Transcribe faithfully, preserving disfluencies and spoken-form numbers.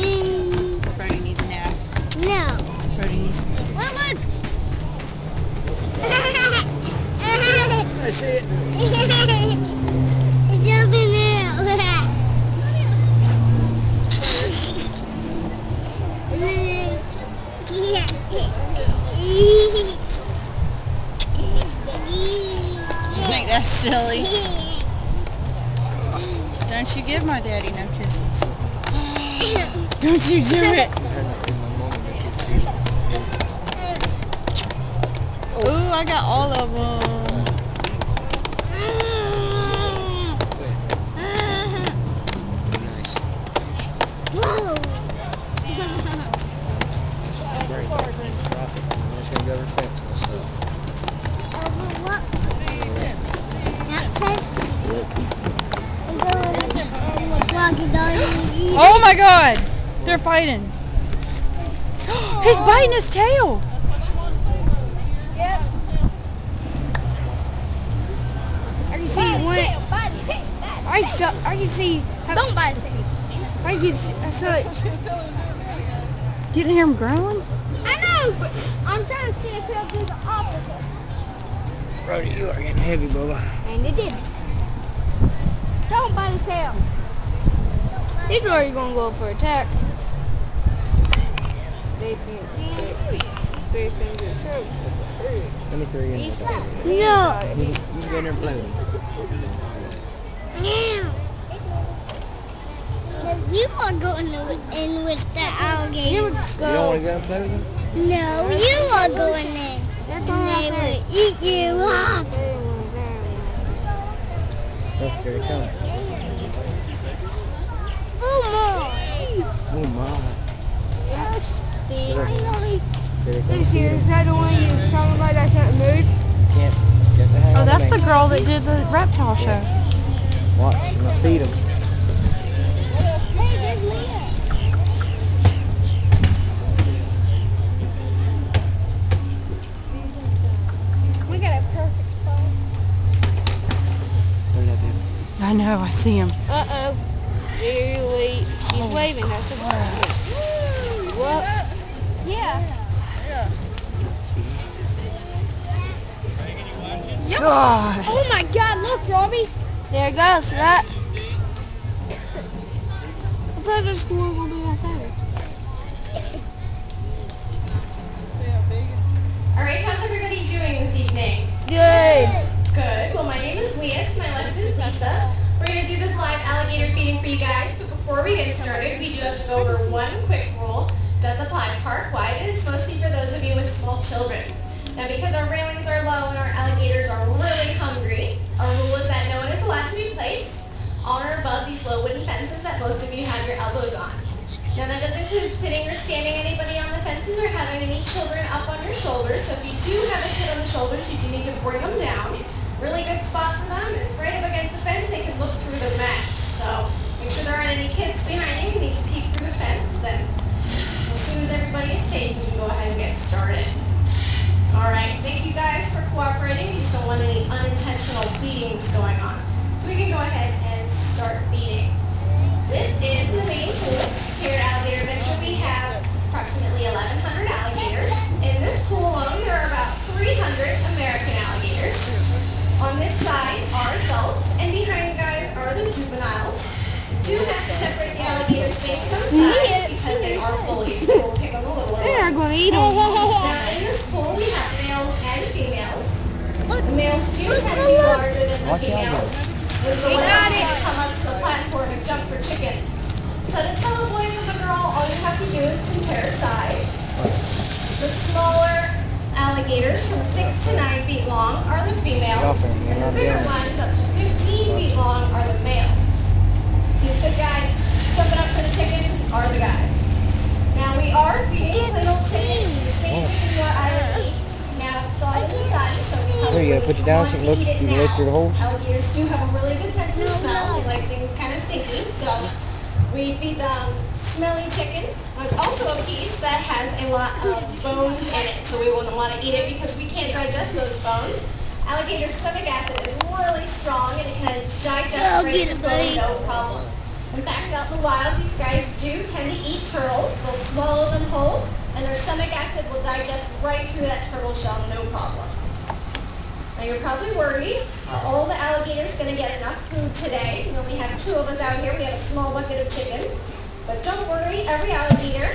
Mm. Brody needs a nap. No. Brody needs a nap. Look, look! I see it. It's jumping out. I think that's silly. Don't you give my daddy no kisses. Don't you do it. Ooh, I got all of them. Oh my god! They're fighting. He's biting his tail! Yep. I can see one. I saw. I can see. Don't bite his tail. I can see. I saw it. Didn't hear him growling? I know, but I'm trying to see if he'll do the opposite. Brody, you are getting heavy, Bubba. And it did. Don't bite his tail. He's already gonna go for attack. They think they think you're true. Let me throw you in. No. You, you go in there and play with him. You wanna go in, the, in with the alligator? You don't wanna go and play with him? No, you wanna go in there. And they will eat you up. Oh, here he comes. Oh my! Yes, baby. Are you serious? I don't want you to sound like I can't move. Can't. Oh, that's the girl that did the reptile show. Watch, I'm gonna feed him. Hey, there's Leah. We got a perfect spot. Look at him. I know. I see him. Uh oh. Really, he's waving. That's a good one. What? Yeah. Yeah. God. Oh my God! Look, Robbie. There it goes, right? I thought this one was gonna be out there. All right, how's everybody doing this evening? Good. Good. Well, my name is Leah. To my left is Lisa. We're going to do this live alligator feeding for you guys, but before we get started, we do have to go over one quick rule that applies park-wide, and it's mostly for those of you with small children. Now, because our railings are low and our alligators are really hungry, our rule is that no one is allowed to be placed on or above these low wooden fences that most of you have your elbows on. Now, that doesn't include sitting or standing anybody on the fences or having any children up on your shoulders, so if you do have a kid on the shoulders, you do need to bring them down. Really good spot for them. It's right up against the fence. They can look through the mesh. So make sure there aren't any kids behind you. You need to peek through the fence. And as soon as everybody is safe, we can go ahead and get started. All right. Thank you guys for cooperating. We just don't want any unintentional feedings going on. So we can go ahead and start feeding. This is the main pool. Here at Alligator Adventure, we have approximately eleven hundred alligators. In this pool alone, there are about three hundred American alligators. On this side are adults, and behind you guys are the juveniles. Do have to separate the alligators based on size because they are bullies. So we'll pick on the little ones. They're going to eat them. Now in this pool we have males and females. The males do tend to be larger than the females. This is the one that come up to the platform and jump for chicken. So to tell a boy from a girl, all you have to do is compare size. The smaller alligators from six to nine feet long are the females, and the bigger ones up to fifteen feet long are the males. These good guys jumping up for the chicken are the guys. Now we are feeding little chicken, the same chicken you are eating. Now it's all inside, so we probably you put you down so look, you can look through the holes. Alligators do have a really good sense of smell. They like things kind of stinky, so we feed them smelly chicken. It's also a piece that has a lot of bones in it, so we wouldn't want to eat it because we can't digest those bones. Alligator stomach acid is really strong and it can digest right through the bone, no problem. In fact, out in the wild, these guys do tend to eat turtles. They'll swallow them whole, and their stomach acid will digest right through that turtle shell, no problem. Now you're probably worried, are all the alligators going to get enough food today? We only have two of us out here. We have a small bucket of chicken. But don't worry, every alligator